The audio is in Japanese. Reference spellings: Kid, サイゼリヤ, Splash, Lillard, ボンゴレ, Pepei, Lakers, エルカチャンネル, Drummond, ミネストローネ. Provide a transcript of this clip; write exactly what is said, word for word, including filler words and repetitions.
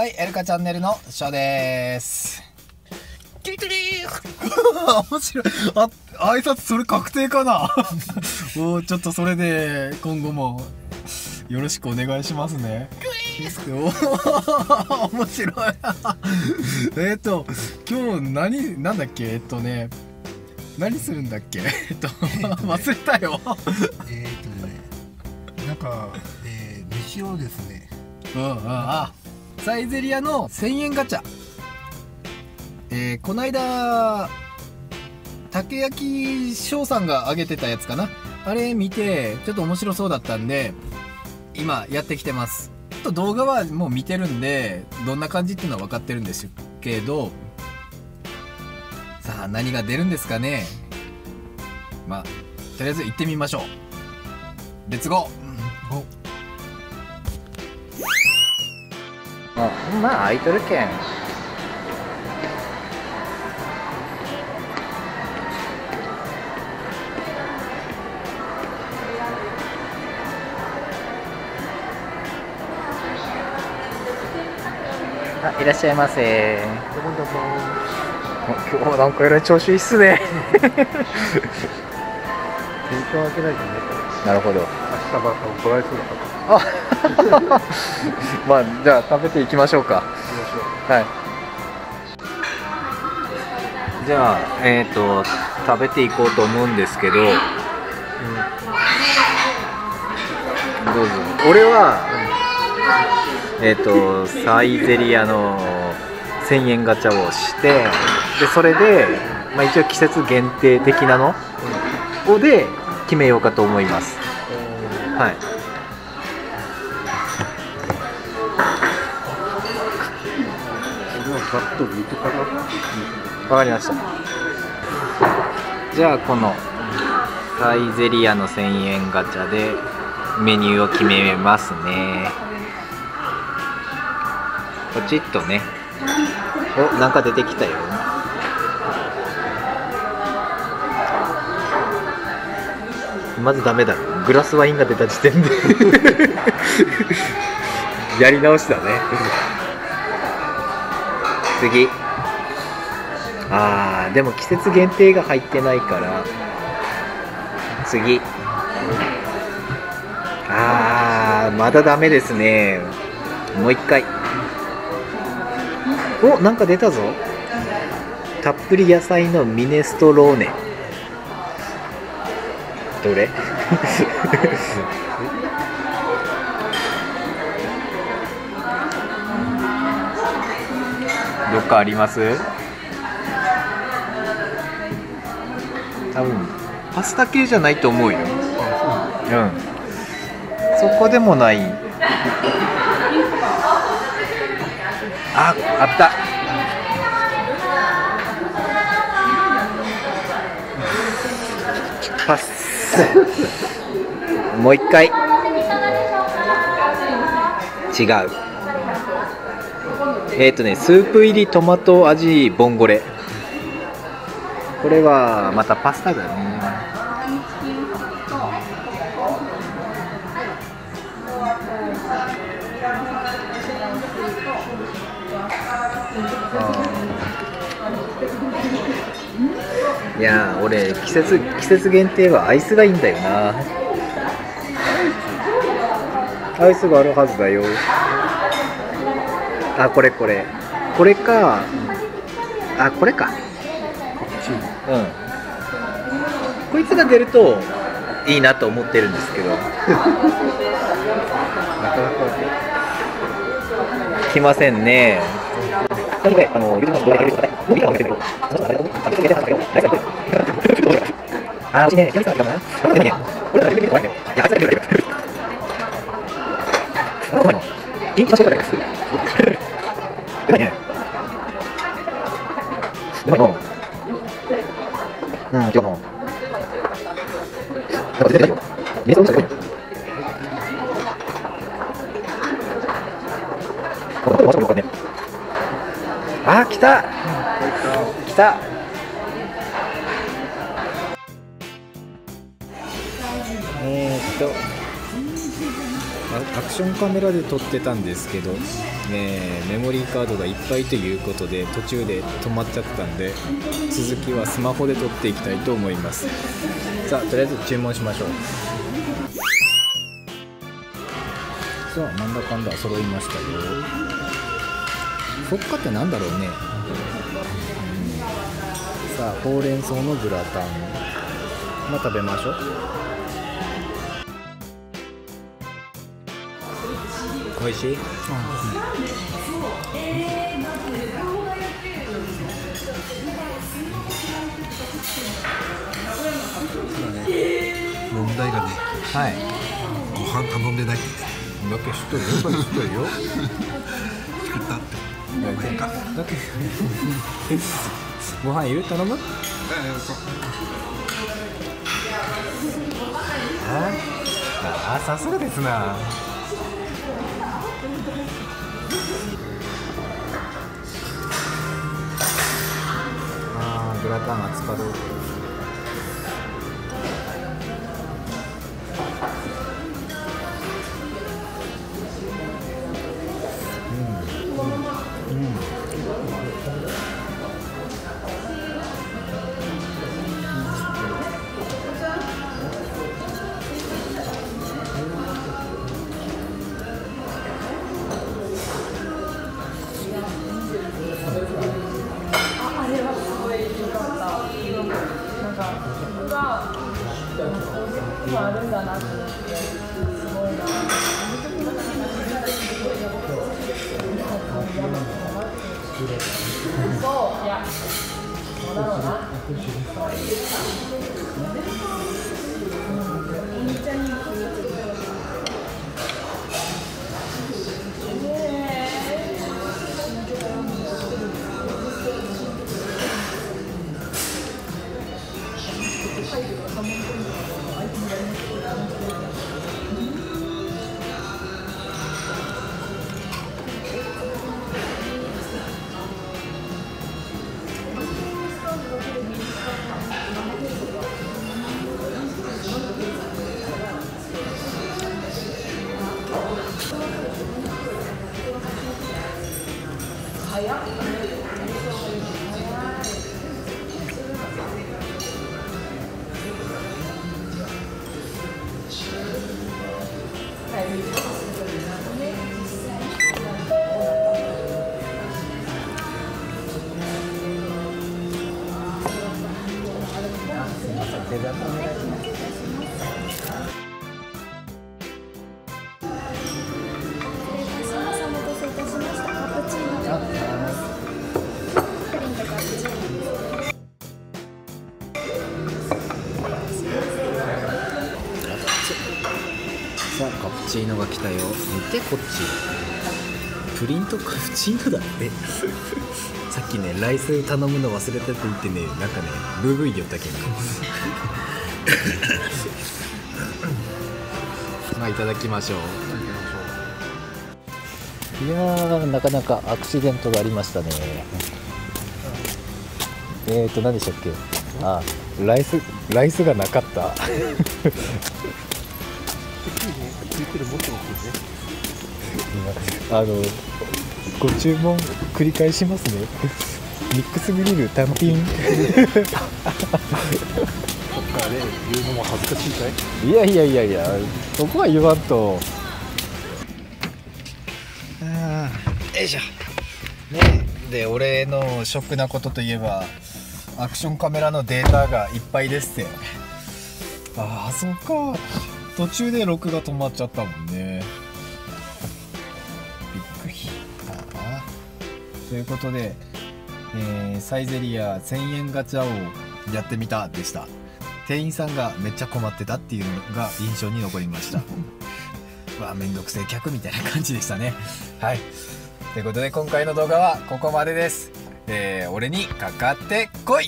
はい、エルカチャンネルのショでーす。聞いてねー面白い。あ、挨拶それ確定かなお、ちょっとそれで今後もよろしくお願いしますね。お面白いえっと、今日何、なんだっけえっとね、何するんだっけえっと、忘れたよえっとね、なんか、えー、飯をですね、うん、ああサイゼリヤのせんえんガチャ、えー、こないだ竹焼翔さんがあげてたやつかな、あれ見てちょっと面白そうだったんで今やってきてます。ちょっと動画はもう見てるんでどんな感じっていうのは分かってるんですけど、さあ何が出るんですかね。まあとりあえず行ってみましょう。レッツゴー。まあ空いとるけん。あ、いらっしゃいませ。どうもどうも。今日なんかえらい調子いいっすね。勉強開けないでね。なるほど。明日ばっか怒られそうだから。まあじゃあ食べていきましょうか。はい。じゃあえっと食べていこうと思うんですけど、うん、どうぞ。俺は、うん、えっとサイゼリヤのせんえんガチャをして、でそれでまあ一応季節限定的なのを、うん、で決めようかと思います。うん、はい。わかりました。じゃあこのサイゼリヤのせんえんガチャでメニューを決めますね。ポチッとね。お、なんか出てきたよ。まずダメだろ、グラスワインが出た時点でやり直しだね。次、あーでも季節限定が入ってないから、次、あーまだダメですね。もう一回。お、なんか出たぞ。たっぷり野菜のミネストローネ。どれどっかあります？多分パスタ系じゃないと思うよ。うん。そこでもない。あ、あった。パス。もう一回。違う。えーとね、スープ入りトマト味ボンゴレ。これはまたパスタだね。いやー俺季節季節限定はアイスがいいんだよな。アイスがあるはずだよ。あ、これこれこれか、うん、あ、これか、うん、こいつが出るといいなと思ってるんですけどなかなか来ませんね。うまいね。うまいの。うん、違うの。なんか出てないよ。めっちゃうまいよ。あ、来た。来た。えーっと。アクションカメラで撮ってたんですけど、えー、メモリーカードがいっぱいということで途中で止まっちゃったんで、続きはスマホで撮っていきたいと思います。さあ、とりあえず注文しましょう。さあ、なんだかんだ揃いましたよ。フォッカってなんだろうね、うん、さあ、ほうれん草のグラタン、まあ、食べましょう。おいしい？うん、問題がね、はい、ご飯頼んでないってだけ知っとるよ、それ知っとるよ作ったって、ごめんかだけご飯いる？頼む？ああ、さすがですな。グラタン扱う。うんうんあるんだなって、すごいな。そう、いや、そうだろうな。カプチーノが来たよ。見てこっち、プリントカプチーノだってさっきね、ライス頼むの忘れたって言ってね、なんかね、ブーブー言ったけんまあいただきましょう。いやー、なかなかアクシデントがありましたね。えーと何でしたっけ、あ、ライス、ライスがなかったあの、ご注文繰り返しますねミックスグリル単品そっか、ね、言うのも恥ずかしいかい。いやいやいやいや、そこは言わんと。ああ、よいしょね。で、俺のショックなことといえば、アクションカメラのデータがいっぱいですって。ああ、そっか、途中で録画止まっちゃったもんね。びっくりかな。ということで、えー、サイゼリヤせんえんガチャをやってみたでした。店員さんがめっちゃ困ってたっていうのが印象に残りました。わあ、めんどくせえ客みたいな感じでしたね。はい。ということで今回の動画はここまでです。えー、俺にかかってこい。